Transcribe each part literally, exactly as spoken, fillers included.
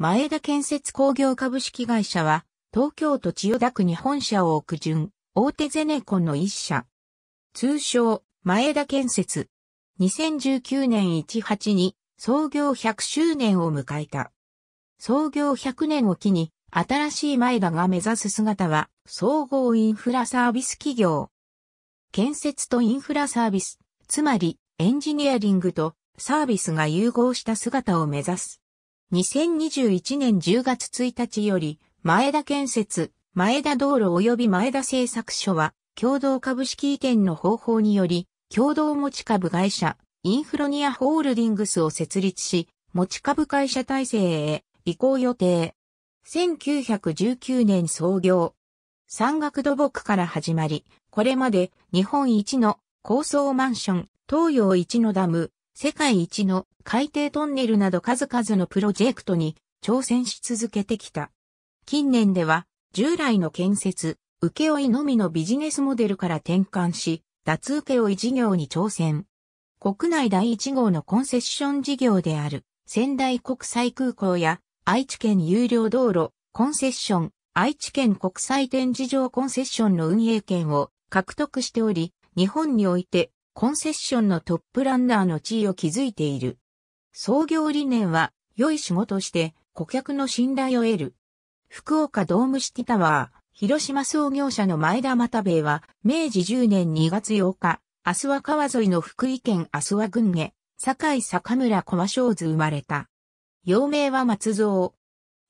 前田建設工業株式会社は、東京都千代田区に本社を置く準、大手ゼネコンの一社。通称、前田建設。にせんじゅうきゅうねんいちがつに創業ひゃくしゅうねんを迎えた。創業ひゃくねんを機に、新しい前田が目指す姿は、総合インフラサービス企業。建設とインフラサービス、つまりエンジニアリングとサービスが融合した姿を目指す。にせんにじゅういちねんじゅうがつついたちより、前田建設、前田道路及び前田製作所は、共同株式移転の方法により、共同持ち株会社、インフロニアホールディングスを設立し、持ち株会社体制へ移行予定。せんきゅうひゃくじゅうきゅうねん創業。山岳土木から始まり、これまで日本一の高層マンション、東洋一のダム、世界一の海底トンネルなど数々のプロジェクトに挑戦し続けてきた。近年では従来の建設、請負のみのビジネスモデルから転換し、脱請負事業に挑戦。国内第一号のコンセッション事業である仙台国際空港や愛知県有料道路コンセッション、愛知県国際展示場コンセッションの運営権を獲得しており、日本においてコンセッションのトップランナーの地位を築いている。創業理念は、良い仕事をして顧客の信頼を得る。福岡ドームシティタワー。広島創業者の前田又兵衛は、めいじじゅうねんにがつようか、阿諏訪川沿いの福井県阿諏訪郡下、堺坂村小和商図生まれた。幼名は松蔵。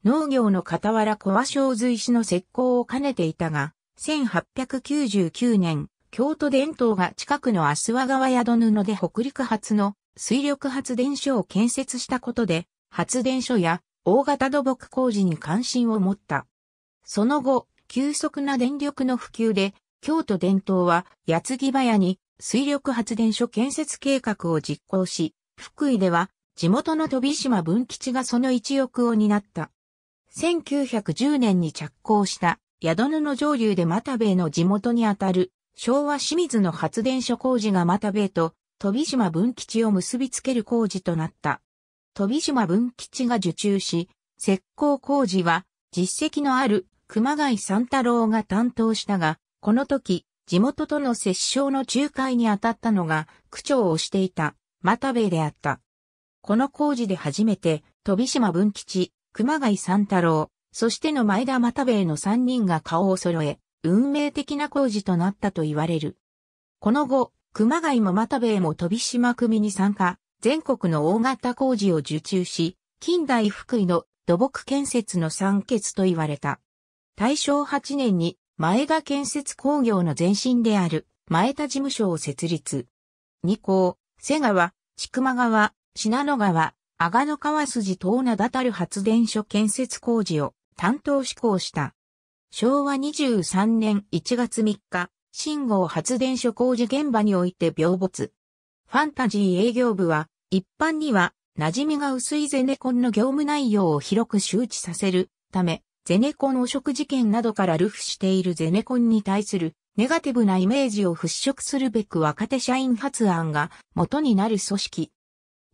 農業の傍ら小和商図石の石工を兼ねていたが、せんはっぴゃくきゅうじゅうきゅうねん、京都電灯が近くの阿諏訪川宿布で北陸初の水力発電所を建設したことで、発電所や大型土木工事に関心を持った。その後、急速な電力の普及で、京都電灯は矢継ぎ早に水力発電所建設計画を実行し、福井では地元の飛島文吉がその一翼を担った。せんきゅうひゃくじゅうねんに着工した宿布上流で又兵衛の地元にあたる昭和清水の発電所工事が又兵衛と飛島文吉を結びつける工事となった。飛島文吉が受注し、石膏工事は実績のある熊谷三太郎が担当したが、この時、地元との折衝の仲介に当たったのが、区長をしていた、又兵衛であった。この工事で初めて、飛島文吉、熊谷三太郎、そしての前田又兵衛のさんにんが顔を揃え、運命的な工事となったと言われる。この後、熊谷も又兵衛も飛島組に参加、全国の大型工事を受注し、近代福井の土木建設の三傑と言われた。たいしょうはちねんに前田建設工業の前身である前田事務所を設立。二校、瀬川、千曲川、信濃川、阿賀野川筋等名だたる発電所建設工事を担当施行した。しょうわにじゅうさんねんいちがつみっか、新郷発電所工事現場において病没。ファンタジー営業部は一般には馴染みが薄いゼネコンの業務内容を広く周知させるため、ゼネコン汚職事件などから流布しているゼネコンに対するネガティブなイメージを払拭するべく若手社員発案が元になる組織。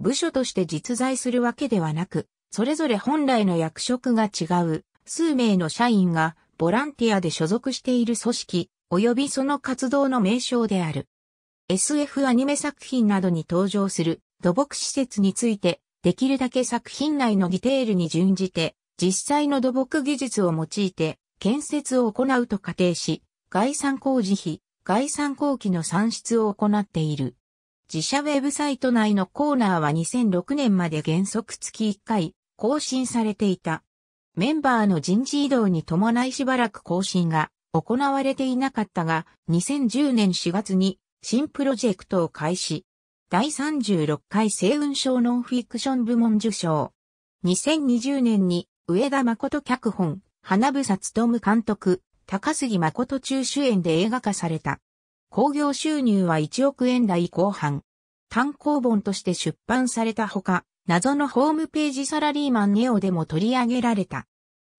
部署として実在するわけではなく、それぞれ本来の役職が違う数名の社員がボランティアで所属している組織及びその活動の名称である。エスエフ アニメ作品などに登場する土木施設について、できるだけ作品内のディテールに準じて、実際の土木技術を用いて建設を行うと仮定し、概算工事費、概算工期の算出を行っている。自社ウェブサイト内のコーナーはにせんろくねんまで原則月いっかい更新されていた。メンバーの人事異動に伴いしばらく更新が行われていなかったが、にせんじゅうねんしがつに新プロジェクトを開始。だいさんじゅうろっかい星雲賞ノンフィクション部門受賞。にせんにじゅうねんに上田誠脚本、英房勉監督、高杉真中主演で映画化された。興行収入はいちおくえんだいこうはん。単行本として出版されたほか、謎のホームページサラリーマンネオでも取り上げられた。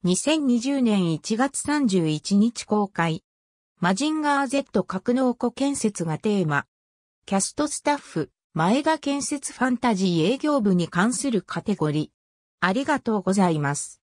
にせんにじゅうねんいちがつさんじゅういちにち公開。マジンガー ゼット 格納庫建設がテーマ。キャストスタッフ、前田建設ファンタジー営業部に関するカテゴリー。ありがとうございます。